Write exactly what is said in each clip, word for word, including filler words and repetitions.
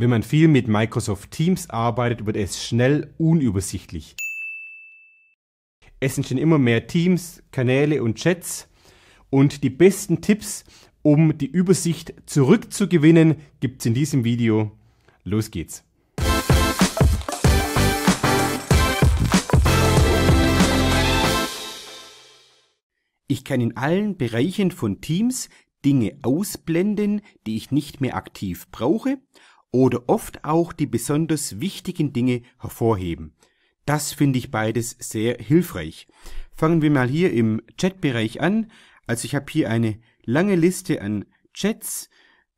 Wenn man viel mit Microsoft Teams arbeitet, wird es schnell unübersichtlich. Es entstehen immer mehr Teams, Kanäle und Chats, und die besten Tipps, um die Übersicht zurückzugewinnen, gibt es in diesem Video. Los geht's! Ich kann in allen Bereichen von Teams Dinge ausblenden, die ich nicht mehr aktiv brauche, oder oft auch die besonders wichtigen Dinge hervorheben. Das finde ich beides sehr hilfreich. Fangen wir mal hier im Chatbereich an. Also ich habe hier eine lange Liste an Chats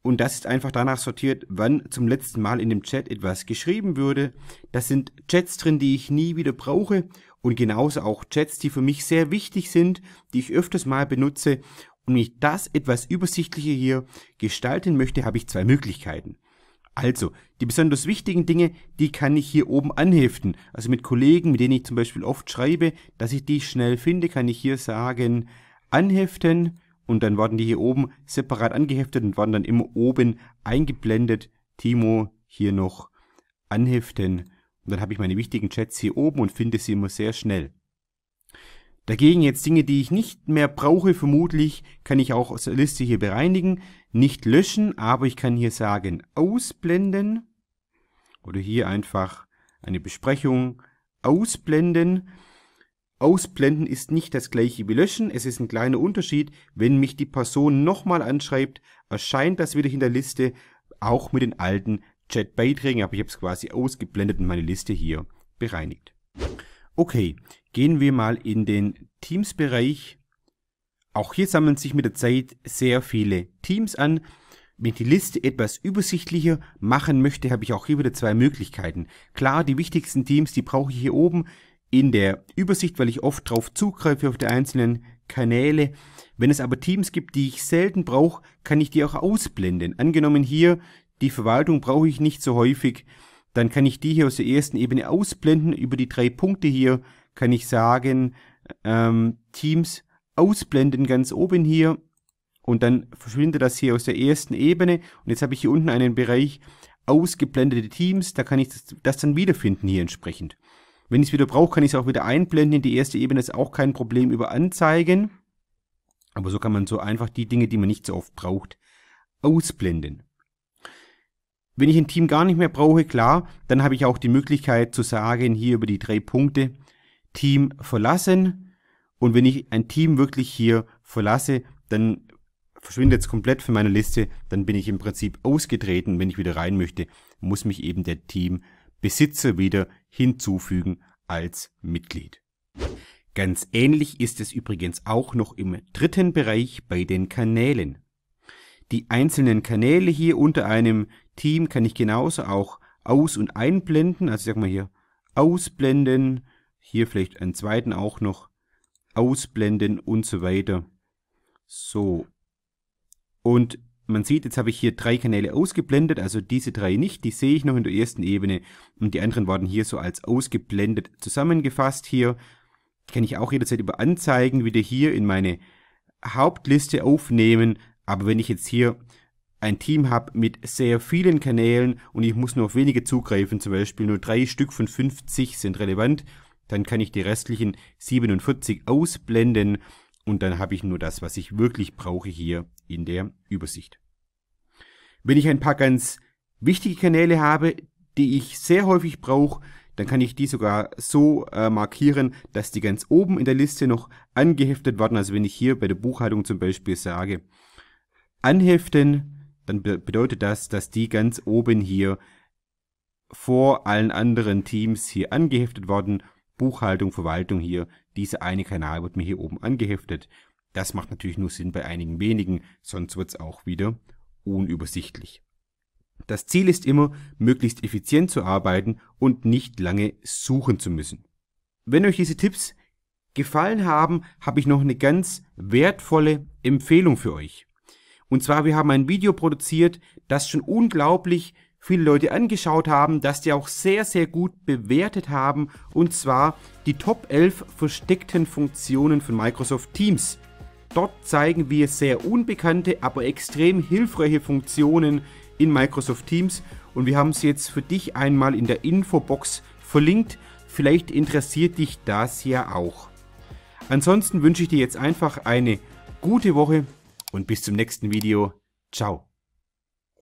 und das ist einfach danach sortiert, wann zum letzten Mal in dem Chat etwas geschrieben wurde. Das sind Chats drin, die ich nie wieder brauche und genauso auch Chats, die für mich sehr wichtig sind, die ich öfters mal benutze. Und wenn ich das etwas übersichtlicher hier gestalten möchte, habe ich zwei Möglichkeiten. Also, die besonders wichtigen Dinge, die kann ich hier oben anheften. Also mit Kollegen, mit denen ich zum Beispiel oft schreibe, dass ich die schnell finde, kann ich hier sagen, anheften und dann werden die hier oben separat angeheftet und werden dann immer oben eingeblendet. Timo hier noch anheften und dann habe ich meine wichtigen Chats hier oben und finde sie immer sehr schnell. Dagegen jetzt Dinge, die ich nicht mehr brauche, vermutlich kann ich auch aus der Liste hier bereinigen, nicht löschen, aber ich kann hier sagen ausblenden oder hier einfach eine Besprechung ausblenden. Ausblenden ist nicht das gleiche wie löschen, es ist ein kleiner Unterschied. Wenn mich die Person nochmal anschreibt, erscheint das wieder in der Liste, auch mit den alten Chatbeiträgen, aber ich habe es quasi ausgeblendet und meine Liste hier bereinigt. Okay, gehen wir mal in den Teams-Bereich. Auch hier sammeln sich mit der Zeit sehr viele Teams an. Wenn ich die Liste etwas übersichtlicher machen möchte, habe ich auch hier wieder zwei Möglichkeiten. Klar, die wichtigsten Teams, die brauche ich hier oben in der Übersicht, weil ich oft drauf zugreife auf die einzelnen Kanäle. Wenn es aber Teams gibt, die ich selten brauche, kann ich die auch ausblenden. Angenommen hier, die Verwaltung brauche ich nicht so häufig, dann kann ich die hier aus der ersten Ebene ausblenden. Über die drei Punkte hier kann ich sagen, ähm, Teams ausblenden ganz oben hier und dann verschwindet das hier aus der ersten Ebene. Und jetzt habe ich hier unten einen Bereich ausgeblendete Teams, da kann ich das, das dann wiederfinden hier entsprechend. Wenn ich es wieder brauche, kann ich es auch wieder einblenden. In die erste Ebene ist auch kein Problem über Anzeigen. Aber so kann man so einfach die Dinge, die man nicht so oft braucht, ausblenden. Wenn ich ein Team gar nicht mehr brauche, klar, dann habe ich auch die Möglichkeit zu sagen, hier über die drei Punkte, Team verlassen. Und wenn ich ein Team wirklich hier verlasse, dann verschwindet es komplett von meiner Liste. Dann bin ich im Prinzip ausgetreten. Wenn ich wieder rein möchte, muss mich eben der Team verlassen. Besitzer wieder hinzufügen als Mitglied. Ganz ähnlich ist es übrigens auch noch im dritten Bereich bei den Kanälen. Die einzelnen Kanäle hier unter einem Team kann ich genauso auch aus- und einblenden. Also sagen wir hier ausblenden, hier vielleicht einen zweiten auch noch ausblenden und so weiter. So. Und man sieht, jetzt habe ich hier drei Kanäle ausgeblendet, also diese drei nicht, die sehe ich noch in der ersten Ebene und die anderen werden hier so als ausgeblendet zusammengefasst hier. Kann ich auch jederzeit über Anzeigen wieder hier in meine Hauptliste aufnehmen, aber wenn ich jetzt hier ein Team habe mit sehr vielen Kanälen und ich muss nur auf wenige zugreifen, zum Beispiel nur drei Stück von fünfzig sind relevant, dann kann ich die restlichen siebenundvierzig ausblenden und dann habe ich nur das, was ich wirklich brauche hier in der Übersicht. Wenn ich ein paar ganz wichtige Kanäle habe, die ich sehr häufig brauche, dann kann ich die sogar so äh, markieren, dass die ganz oben in der Liste noch angeheftet werden. Also wenn ich hier bei der Buchhaltung zum Beispiel sage, anheften, dann be- bedeutet das, dass die ganz oben hier vor allen anderen Teams hier angeheftet werden. Buchhaltung, Verwaltung hier, dieser eine Kanal wird mir hier oben angeheftet. Das macht natürlich nur Sinn bei einigen wenigen, sonst wird es auch wieder unübersichtlich. Das Ziel ist immer, möglichst effizient zu arbeiten und nicht lange suchen zu müssen. Wenn euch diese Tipps gefallen haben, habe ich noch eine ganz wertvolle Empfehlung für euch. Und zwar, wir haben ein Video produziert, das schon unglaublich viele Leute angeschaut haben, dass die auch sehr, sehr gut bewertet haben, und zwar die Top elf versteckten Funktionen von Microsoft Teams. Dort zeigen wir sehr unbekannte, aber extrem hilfreiche Funktionen in Microsoft Teams und wir haben es jetzt für dich einmal in der Infobox verlinkt. Vielleicht interessiert dich das ja auch. Ansonsten wünsche ich dir jetzt einfach eine gute Woche und bis zum nächsten Video. Ciao.